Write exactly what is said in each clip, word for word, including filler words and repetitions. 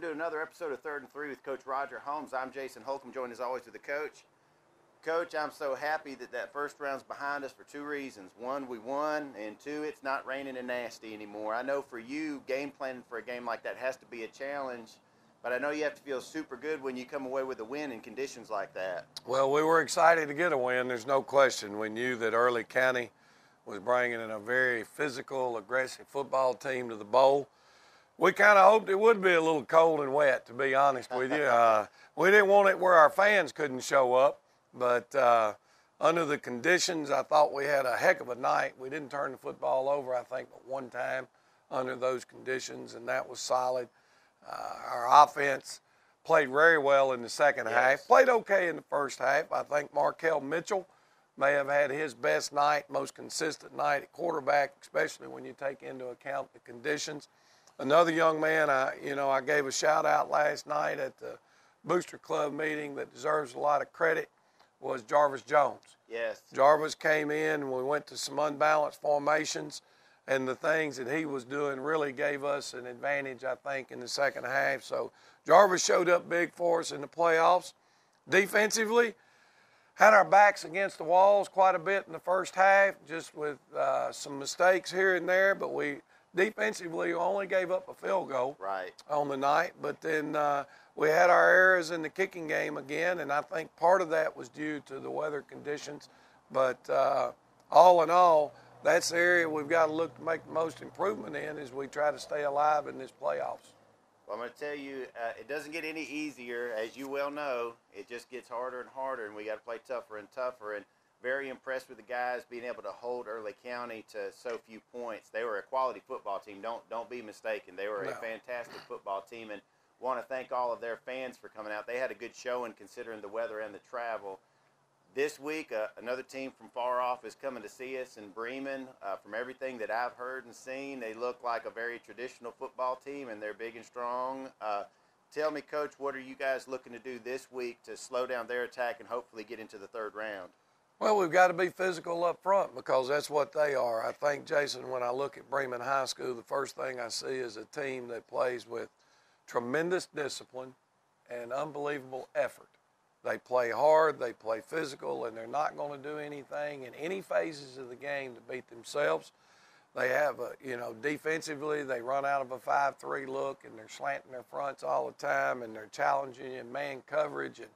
welcome to another episode of Third and Three with Coach Roger Holmes. I'm Jason Holcomb, joined as always with the coach. Coach, I'm so happy that that first round's behind us for two reasons. One, we won, and two, it's not raining and nasty anymore. I know for you, game planning for a game like that has to be a challenge, but I know you have to feel super good when you come away with a win in conditions like that. Well, we were excited to get a win. There's no question. We knew that Early County was bringing in a very physical, aggressive football team to the bowl. We kind of hoped it would be a little cold and wet, to be honest with you. Uh, we didn't want it where our fans couldn't show up, but uh, under the conditions, I thought we had a heck of a night. We didn't turn the football over, I think, but one time under those conditions, and that was solid. Uh, our offense played very well in the second yes. half, played okay in the first half. I think Markel Mitchell may have had his best night, most consistent night at quarterback, especially when you take into account the conditions. Another young man, I, you know, I gave a shout out last night at the Booster Club meeting that deserves a lot of credit was Jarvis Jones. Yes. Jarvis came in and we went to some unbalanced formations, and the things that he was doing really gave us an advantage, I think, in the second half. So Jarvis showed up big for us in the playoffs. Defensively, had our backs against the walls quite a bit in the first half, just with uh, some mistakes here and there, but we defensively only gave up a field goal right. on the night. But then uh, we had our errors in the kicking game again, and I think part of that was due to the weather conditions. But uh, all in all, that's the area we've got to look to make the most improvement in as we try to stay alive in this playoffs. Well, I'm going to tell you, uh, it doesn't get any easier. As you well know, it just gets harder and harder, and we got to play tougher and tougher. And very impressed with the guys being able to hold Early County to so few points. They were a quality football team. Don't don't be mistaken. They were no. a fantastic football team, and want to thank all of their fans for coming out. They had a good showing considering the weather and the travel. This week, uh, another team from far off is coming to see us in Bremen. Uh, from everything that I've heard and seen, they look like a very traditional football team, and they're big and strong. Uh, tell me, Coach, what are you guys looking to do this week to slow down their attack and hopefully get into the third round? Well, we've got to be physical up front because that's what they are. I think, Jason, when I look at Bremen High School, the first thing I see is a team that plays with tremendous discipline and unbelievable effort. They play hard, they play physical, and they're not going to do anything in any phases of the game to beat themselves. They have, a, you know, defensively, they run out of a five three look, and they're slanting their fronts all the time, and they're challenging in man coverage and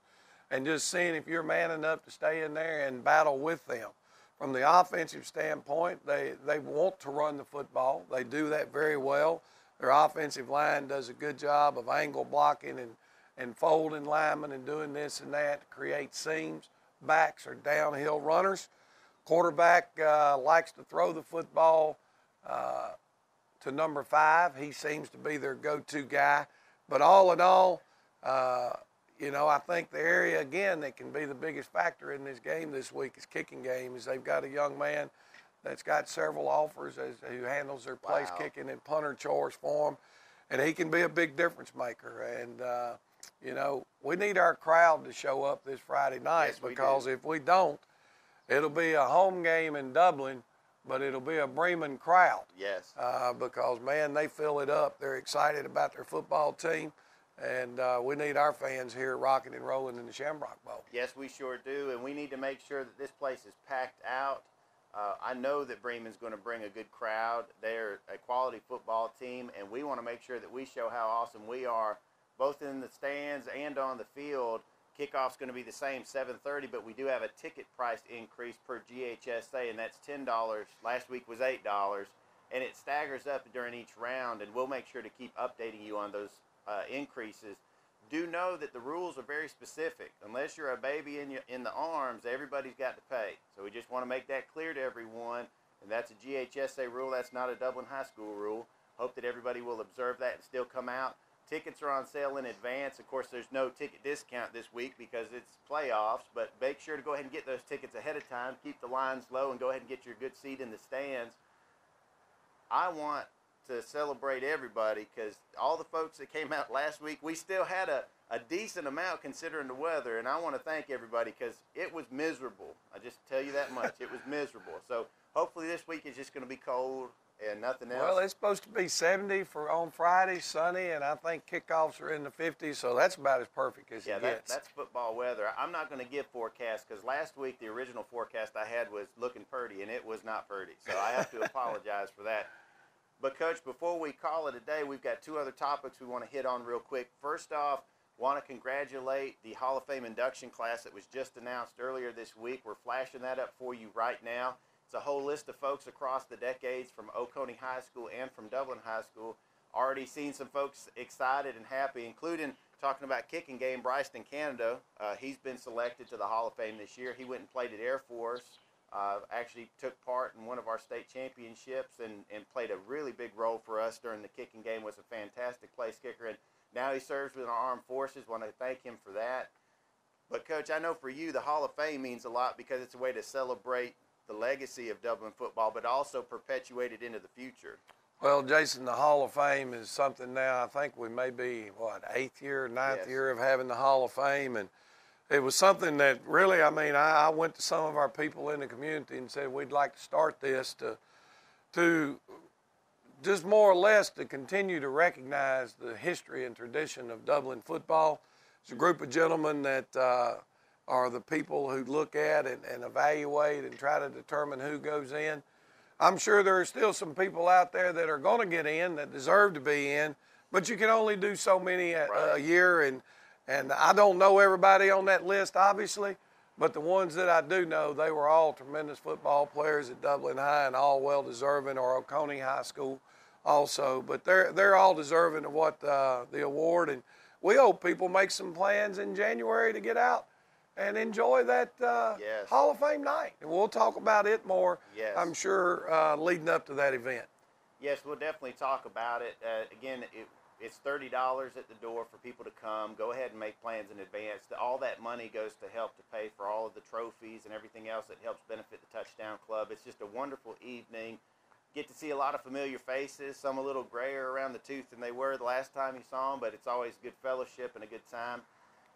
and just seeing if you're man enough to stay in there and battle with them. From the offensive standpoint, they, they want to run the football. They do that very well. Their offensive line does a good job of angle blocking and, and folding linemen and doing this and that to create seams. Backs are downhill runners. Quarterback uh, likes to throw the football uh, to number five. He seems to be their go-to guy. But all in all, uh, you know, I think the area, again, that can be the biggest factor in this game this week is kicking game, is they've got a young man that's got several offers as, who handles their place wow. kicking and punter chores for him, and he can be a big difference maker. And, uh, you know, we need our crowd to show up this Friday night yes, because we if we don't, it'll be a home game in Dublin, but it'll be a Bremen crowd. Yes. Uh, because, man, they fill it up. They're excited about their football team. And uh, we need our fans here rocking and rolling in the Shamrock Bowl. Yes, we sure do, and we need to make sure that this place is packed out. Uh, I know that Bremen's going to bring a good crowd. They're a quality football team, and we want to make sure that we show how awesome we are, both in the stands and on the field. Kickoff's going to be the same, seven thirty, but we do have a ticket price increase per G H S A, and that's ten dollars. Last week was eight dollars, and it staggers up during each round, and we'll make sure to keep updating you on those Uh, increases. Do know that the rules are very specific. Unless you're a baby in, your, in the arms, everybody's got to pay. So we just want to make that clear to everyone. And that's a G H S A rule. That's not a Dublin High School rule. Hope that everybody will observe that and still come out. Tickets are on sale in advance. Of course, there's no ticket discount this week because it's playoffs, but make sure to go ahead and get those tickets ahead of time. Keep the lines low and go ahead and get your good seat in the stands. I want to celebrate everybody because all the folks that came out last week, we still had a, a decent amount considering the weather, and I want to thank everybody because it was miserable. I just tell you that much. It was miserable. So hopefully this week is just going to be cold and nothing else. Well, it's supposed to be seventy for on Friday, sunny, and I think kickoffs are in the fifties, so that's about as perfect as yeah, it that, gets. Yeah, that's football weather. I'm not going to give forecasts because last week the original forecast I had was looking purdy, and it was not purdy, so I have to apologize for that. But, Coach, before we call it a day, we've got two other topics we want to hit on real quick. First off, want to congratulate the Hall of Fame induction class that was just announced earlier this week. We're flashing that up for you right now. It's a whole list of folks across the decades from Oconee High School and from Dublin High School. Already seen some folks excited and happy, including talking about kicking game, Bryston Canada. Uh, he's been selected to the Hall of Fame this year. He went and played at Air Force, uh, actually took part in one of our state championships and, and played a really big role for us during the kicking game, was a fantastic place kicker. And now he serves with our armed forces. Want to thank him for that. But, Coach, I know for you the Hall of Fame means a lot because it's a way to celebrate the legacy of Dublin football, but also perpetuate it into the future. Well, Jason, the Hall of Fame is something now. I think we may be, what, eighth year, ninth yes. year of having the Hall of Fame. And it was something that really, I mean, I, I went to some of our people in the community and said, we'd like to start this to to just more or less to continue to recognize the history and tradition of Dublin football. It's a group of gentlemen that uh, are the people who look at and, and evaluate and try to determine who goes in. I'm sure there are still some people out there that are gonna get in, that deserve to be in, but you can only do so many a, right. a year, and, and I don't know everybody on that list, obviously, but the ones that I do know, they were all tremendous football players at Dublin High and all well-deserving, or Oconee High School also. But they're, they're all deserving of what uh, the award, and we hope people make some plans in January to get out and enjoy that uh, yes. Hall of Fame night. And we'll talk about it more, yes. I'm sure, uh, leading up to that event. Yes, we'll definitely talk about it. Uh, again, it, it's thirty dollars at the door for people to come. Go ahead and make plans in advance. All that money goes to help to pay for all of the trophies and everything else that helps benefit the Touchdown Club. It's just a wonderful evening. Get to see a lot of familiar faces, some a little grayer around the tooth than they were the last time you saw them, but it's always good fellowship and a good time.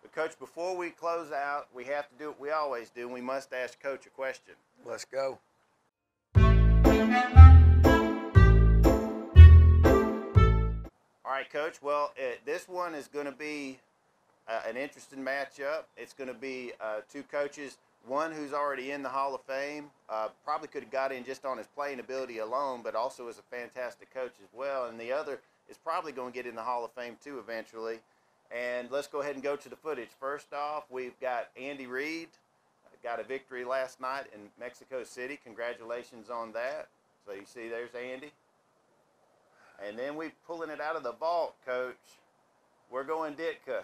But, Coach, before we close out, we have to do what we always do, and we must ask Coach a question. Let's go. All right, Coach. Well, uh, this one is going to be uh, an interesting matchup. It's going to be uh, two coaches, one who's already in the Hall of Fame, uh, probably could have got in just on his playing ability alone, but also is a fantastic coach as well. And the other is probably going to get in the Hall of Fame, too, eventually. And let's go ahead and go to the footage. First off, we've got Andy Reid, got a victory last night in Mexico City. Congratulations on that. So you see there's Andy. And then we're pulling it out of the vault, Coach. We're going Ditka.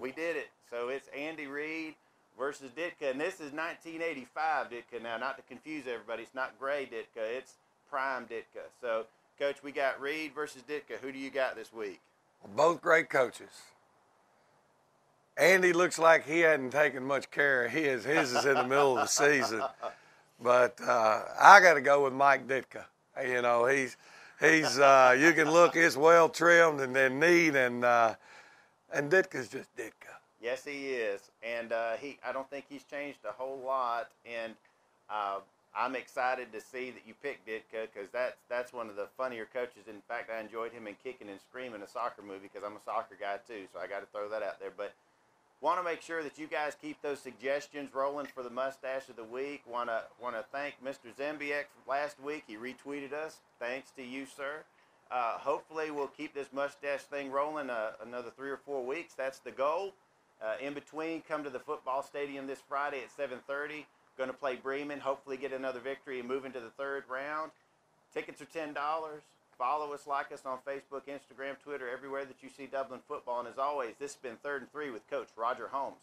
We did it. So it's Andy Reid versus Ditka. And this is nineteen eighty-five Ditka. Now, not to confuse everybody, it's not gray Ditka. It's prime Ditka. So, Coach, we got Reid versus Ditka. Who do you got this week? Well, both great coaches. Andy looks like he hadn't taken much care of his. His is in the middle of the season. But uh, I got to go with Mike Ditka. You know, he's, he's uh, you can look, he's well trimmed and then neat, and uh, and Ditka's just Ditka. Yes, he is. And uh, he, I don't think he's changed a whole lot. And uh, I'm excited to see that you picked Ditka, because that's, that's one of the funnier coaches. In fact, I enjoyed him in Kicking and Screaming, a soccer movie, because I'm a soccer guy too, so I got to throw that out there. But want to make sure that you guys keep those suggestions rolling for the mustache of the week. Want to want to thank Mister Zembyek from last week. He retweeted us. Thanks to you, sir. Uh, hopefully, we'll keep this mustache thing rolling uh, another three or four weeks. That's the goal. Uh, in between, come to the football stadium this Friday at seven thirty. Going to play Bremen. Hopefully, get another victory and move into the third round. Tickets are ten dollars. Follow us, like us on Facebook, Instagram, Twitter, everywhere that you see Dublin football. And as always, this has been Third and Three with Coach Roger Holmes.